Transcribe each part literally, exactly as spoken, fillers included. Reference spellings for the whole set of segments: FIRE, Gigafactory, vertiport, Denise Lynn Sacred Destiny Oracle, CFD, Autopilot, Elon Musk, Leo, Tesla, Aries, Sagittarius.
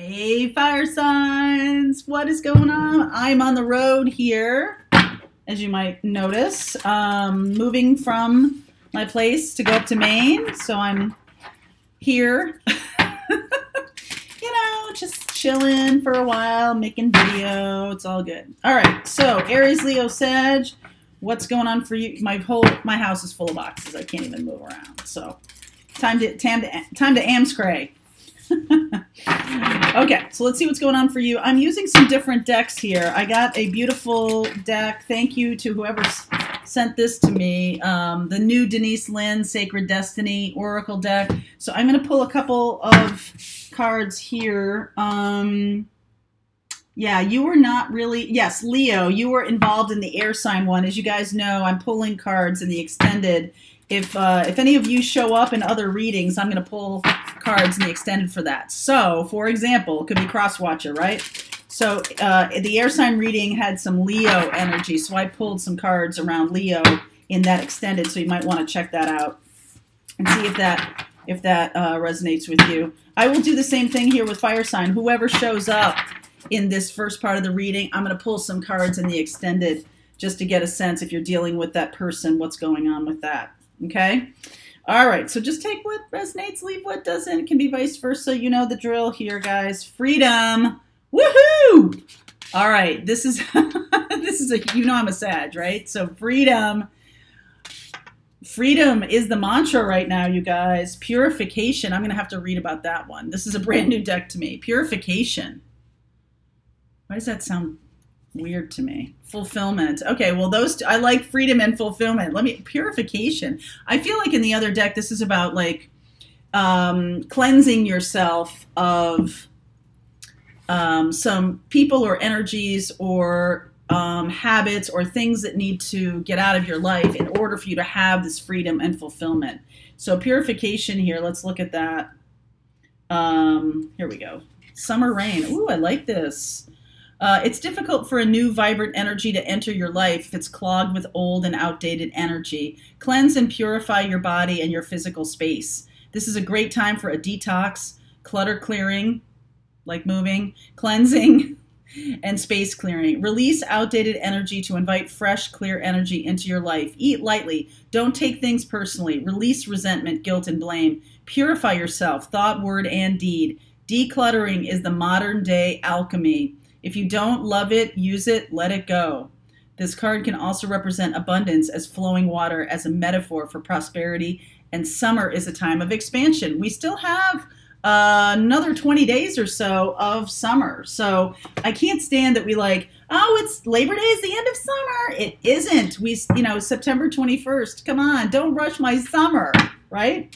Hey, fire signs, what is going on? I'm on the road here, as you might notice, um, moving from my place to go up to Maine. So I'm here, you know, just chilling for a while, making video. It's all good. All right. So Aries, Leo, Sag, what's going on for you? My whole, my house is full of boxes. I can't even move around. So time to, time to, time to amscray. Okay, so let's see what's going on for you. I'm using some different decks here. I got a beautiful deck. Thank you to whoever sent this to me. Um, the new Denise Lynn Sacred Destiny Oracle deck. So I'm going to pull a couple of cards here. Um, yeah, you were not really... Yes, Leo, you were involved in the air sign one. As you guys know, I'm pulling cards in the extended. If, uh, if any of you show up in other readings, I'm going to pull... cards in the extended for that. So, for example, it could be cross watcher, right? So uh, the air sign reading had some Leo energy, so I pulled some cards around Leo in that extended. So you might want to check that out and see if that if that uh, resonates with you. I will do the same thing here with fire sign. Whoever shows up in this first part of the reading, I'm going to pull some cards in the extended just to get a sense if you're dealing with that person, what's going on with that. Okay. All right, so just take what resonates, leave what doesn't. It can be vice versa. You know the drill here, guys. Freedom. Woohoo! All right, this is, this is a, you know I'm a Sag, right? So freedom. Freedom is the mantra right now, you guys. Purification. I'm going to have to read about that one. This is a brand new deck to me. Purification. Why does that sound weird to me? Fulfillment. Okay, well, those two, I like freedom and fulfillment. Let me, purification. I feel like in the other deck, this is about like um, cleansing yourself of um, some people or energies or um, habits or things that need to get out of your life in order for you to have this freedom and fulfillment. So purification here, let's look at that. Um, here we go. Summer rain. Ooh, I like this. Uh, it's difficult for a new vibrant energy to enter your life if it's clogged with old and outdated energy. Cleanse and purify your body and your physical space. This is a great time for a detox, clutter clearing, like moving, cleansing, and space clearing. Release outdated energy to invite fresh, clear energy into your life. Eat lightly. Don't take things personally. Release resentment, guilt, and blame. Purify yourself, thought, word, and deed. Decluttering is the modern day alchemy. If you don't love it, use it, let it go. This card can also represent abundance as flowing water, as a metaphor for prosperity, and summer is a time of expansion. We still have uh, another twenty days or so of summer, so I can't stand that we like, oh, it's Labor Day is the end of summer. It isn't. We, you know, September twenty-first, come on, don't rush my summer, right?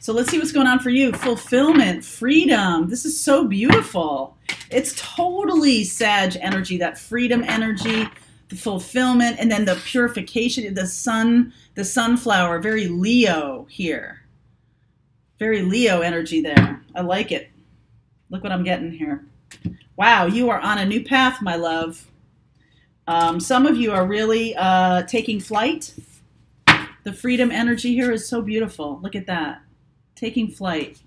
So let's see what's going on for you. Fulfillment, freedom, this is so beautiful. It's totally Sag energy, that freedom energy, the fulfillment, and then the purification, the sun, the sunflower, very Leo here. Very Leo energy there. I like it. Look what I'm getting here. Wow, you are on a new path, my love. Um, some of you are really uh, taking flight. The freedom energy here is so beautiful. Look at that. Taking flight.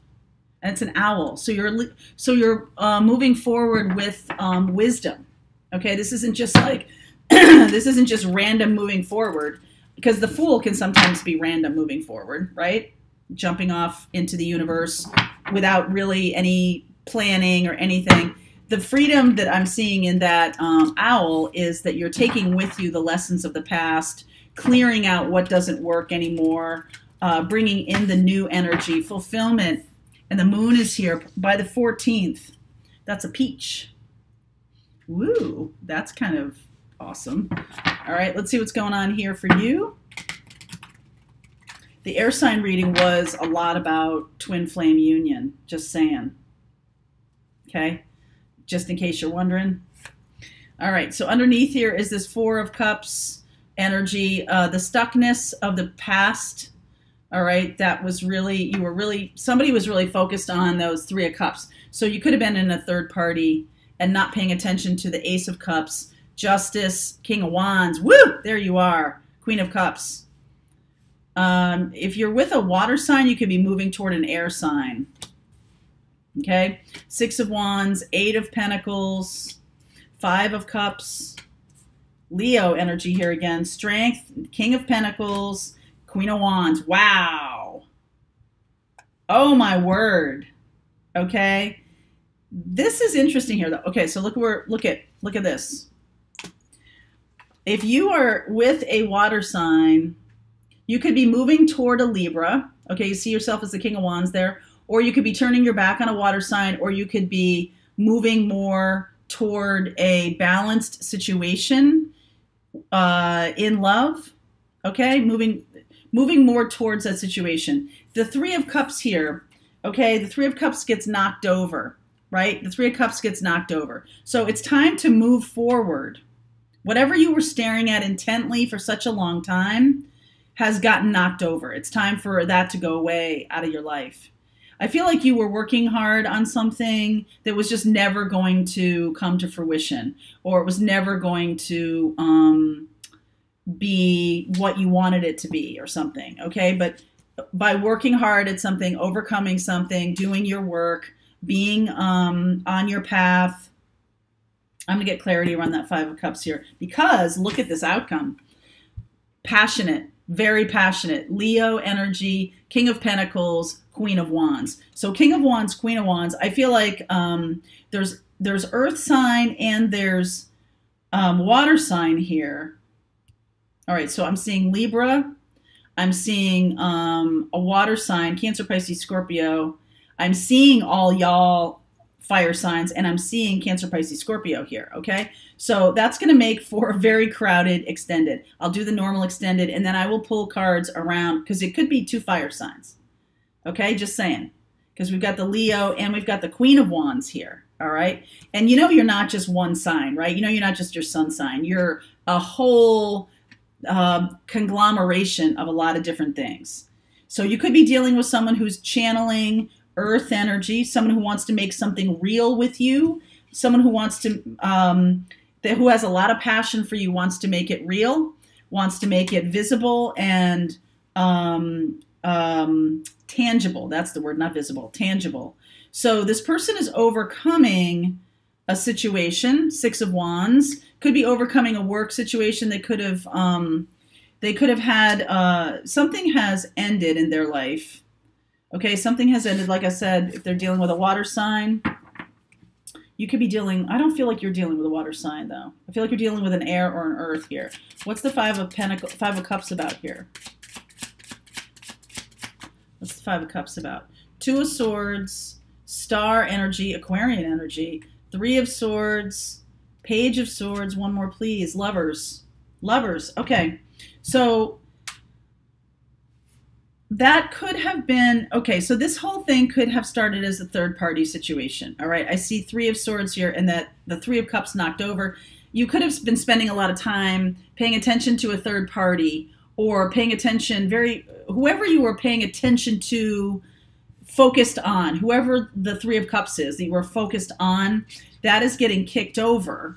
And it's an owl, so you're so you're uh, moving forward with um, wisdom. Okay, this isn't just like this isn't just random moving forward, because the Fool can sometimes be random moving forward, right? Jumping off into the universe without really any planning or anything. The freedom that I'm seeing in that um, owl is that you're taking with you the lessons of the past, clearing out what doesn't work anymore, uh, bringing in the new energy, fulfillment. And the moon is here by the fourteenth. That's a peach. Woo, that's kind of awesome. All right, let's see what's going on here for you. The air sign reading was a lot about twin flame union, just saying. Okay, just in case you're wondering. All right, so underneath here is this Four of Cups energy, uh, the stuckness of the past. All right, that was really, you were really, somebody was really focused on those Three of Cups. So you could have been in a third party and not paying attention to the Ace of Cups, Justice, King of Wands. Woo, there you are, Queen of Cups. Um, if you're with a water sign, you could be moving toward an air sign. Okay, Six of Wands, Eight of Pentacles, Five of Cups, Leo energy here again, Strength, King of Pentacles, Queen of Wands. Wow. Oh my word. Okay. This is interesting here though. Okay, so look where look at look at this. If you are with a water sign, you could be moving toward a Libra. Okay, you see yourself as the King of Wands there, or you could be turning your back on a water sign, or you could be moving more toward a balanced situation uh, in love. Okay, moving moving more towards that situation. The Three of Cups here, okay, the Three of Cups gets knocked over, right? The Three of Cups gets knocked over. So it's time to move forward. Whatever you were staring at intently for such a long time has gotten knocked over. It's time for that to go away out of your life. I feel like you were working hard on something that was just never going to come to fruition, or it was never going to um, be what you wanted it to be or something, okay? But by working hard at something, overcoming something, doing your work, being um, on your path, I'm gonna get clarity around that Five of Cups here, because look at this outcome. Passionate, very passionate, Leo energy, King of Pentacles, Queen of Wands. So King of Wands, Queen of Wands, I feel like um, there's there's earth sign and there's um, water sign here. All right, so I'm seeing Libra. I'm seeing um, a water sign, Cancer, Pisces, Scorpio. I'm seeing all y'all fire signs, and I'm seeing Cancer, Pisces, Scorpio here, okay? So that's going to make for a very crowded extended. I'll do the normal extended, and then I will pull cards around, because it could be two fire signs. Okay, just saying, because we've got the Leo and we've got the Queen of Wands here, all right? And you know you're not just one sign, right? You know you're not just your sun sign. You're a whole uh, conglomeration of a lot of different things. So you could be dealing with someone who's channeling earth energy, someone who wants to make something real with you, someone who wants to, um, that who has a lot of passion for you, wants to make it real, wants to make it visible and um, um, tangible. That's the word, not visible, tangible. So this person is overcoming a situation, Six of Wands, could be overcoming a work situation. They could have, um, they could have had, uh, something has ended in their life. Okay, something has ended. Like I said, if they're dealing with a water sign, you could be dealing, I don't feel like you're dealing with a water sign though. I feel like you're dealing with an air or an earth here. What's the Five of Pentacles, Five of Cups about here? What's the Five of Cups about? Two of Swords, Star energy, Aquarian energy, Three of Swords, Page of Swords, one more please, Lovers. Lovers, okay. So that could have been, okay, so this whole thing could have started as a third party situation, all right? I see Three of Swords here and that the Three of Cups knocked over. You could have been spending a lot of time paying attention to a third party, or paying attention, very, whoever you were paying attention to, focused on, whoever the Three of Cups is that you were focused on, that is getting kicked over,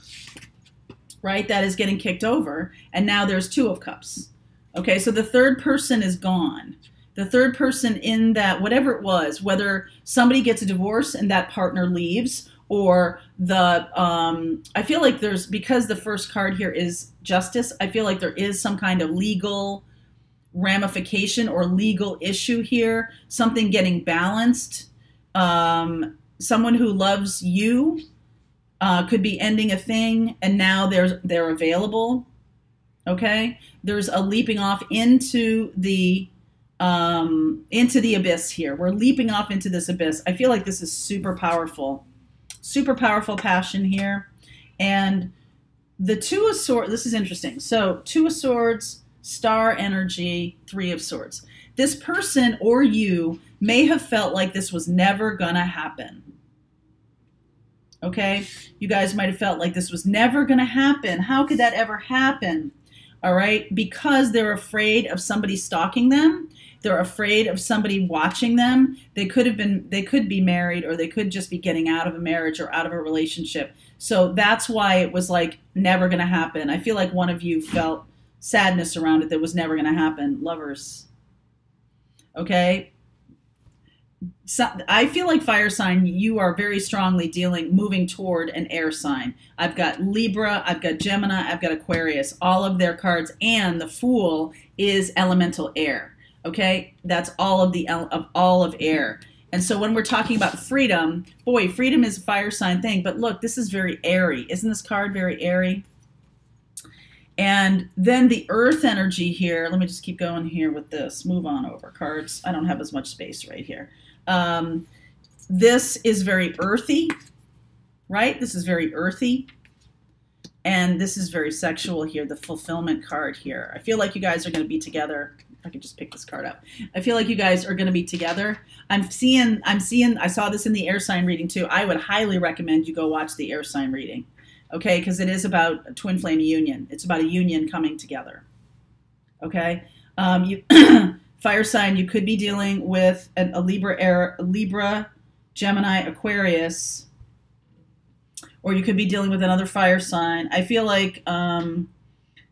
right? That is getting kicked over, and now there's Two of Cups. Okay, so the third person is gone. The third person in that, whatever it was, whether somebody gets a divorce and that partner leaves, or the, um, I feel like there's, because the first card here is justice, I feel like there is some kind of legal ramification or legal issue here, something getting balanced. Um, someone who loves you uh, could be ending a thing, and now they're, they're available, okay? There's a leaping off into the, um, into the abyss here. We're leaping off into this abyss. I feel like this is super powerful. Super powerful passion here. And the Two of Swords, this is interesting. So Two of Swords, Star energy, Three of Swords. This person or you may have felt like this was never gonna happen. Okay, you guys might have felt like this was never gonna happen. How could that ever happen? All right, because they're afraid of somebody stalking them. They're afraid of somebody watching them. They could have been, they could be married, or they could just be getting out of a marriage or out of a relationship. So that's why it was like never going to happen. I feel like one of you felt sadness around it that was never going to happen. Lovers. Okay. So I feel like fire sign, you are very strongly dealing, moving toward an air sign. I've got Libra, I've got Gemini, I've got Aquarius, all of their cards, and the Fool is elemental air. Okay, that's all of the of all of air. And so when we're talking about freedom, boy, freedom is a fire sign thing. But look, this is very airy. Isn't this card very airy? And then the earth energy here. Let me just keep going here with this. Move on over cards. I don't have as much space right here. Um, this is very earthy, right? This is very earthy. And this is very sexual here, the fulfillment card here. I feel like you guys are going to be together. If I could just pick this card up. I feel like you guys are going to be together. I'm seeing, I'm seeing, I saw this in the air sign reading too. I would highly recommend you go watch the air sign reading. Okay. Because it is about a twin flame union. It's about a union coming together. Okay. Um, you, fire sign, you could be dealing with an, a Libra air, a Libra, Gemini, Aquarius, or you could be dealing with another fire sign. I feel like, um,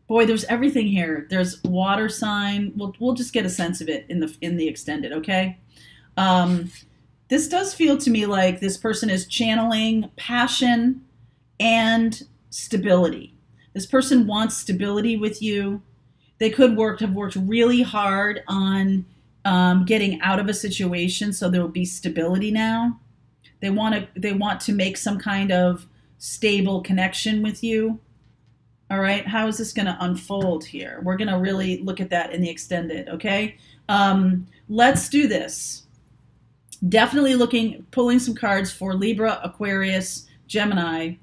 boy, there's everything here. There's water sign. We'll, we'll just get a sense of it in the, in the extended. Okay. Um, this does feel to me like this person is channeling passion and stability. This person wants stability with you. They could work, have worked really hard on um, getting out of a situation. So there will be stability now. They want to, they want to make some kind of stable connection with you. All right. How is this going to unfold here? We're going to really look at that in the extended. Okay. Um, let's do this. Definitely looking, pulling some cards for Libra, Aquarius, Gemini.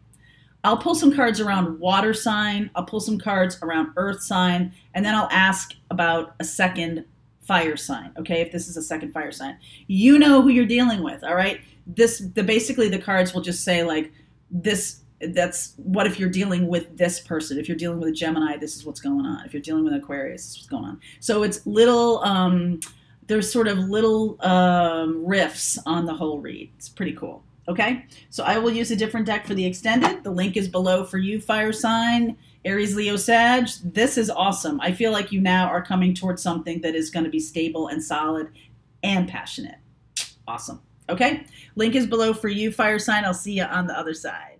I'll pull some cards around water sign. I'll pull some cards around earth sign, and then I'll ask about a second fire sign. Okay. If this is a second fire sign, you know who you're dealing with. All right. This, the, basically the cards will just say like this, that's what, if you're dealing with this person, if you're dealing with a Gemini, this is what's going on. If you're dealing with an Aquarius, this is what's going on. So it's little, um, there's sort of little, um, riffs on the whole read. It's pretty cool. Okay. So I will use a different deck for the extended. The link is below for you, fire sign, Aries, Leo, Sag. This is awesome. I feel like you now are coming towards something that is going to be stable and solid and passionate. Awesome. Okay. Link is below for you, fire sign. I'll see you on the other side.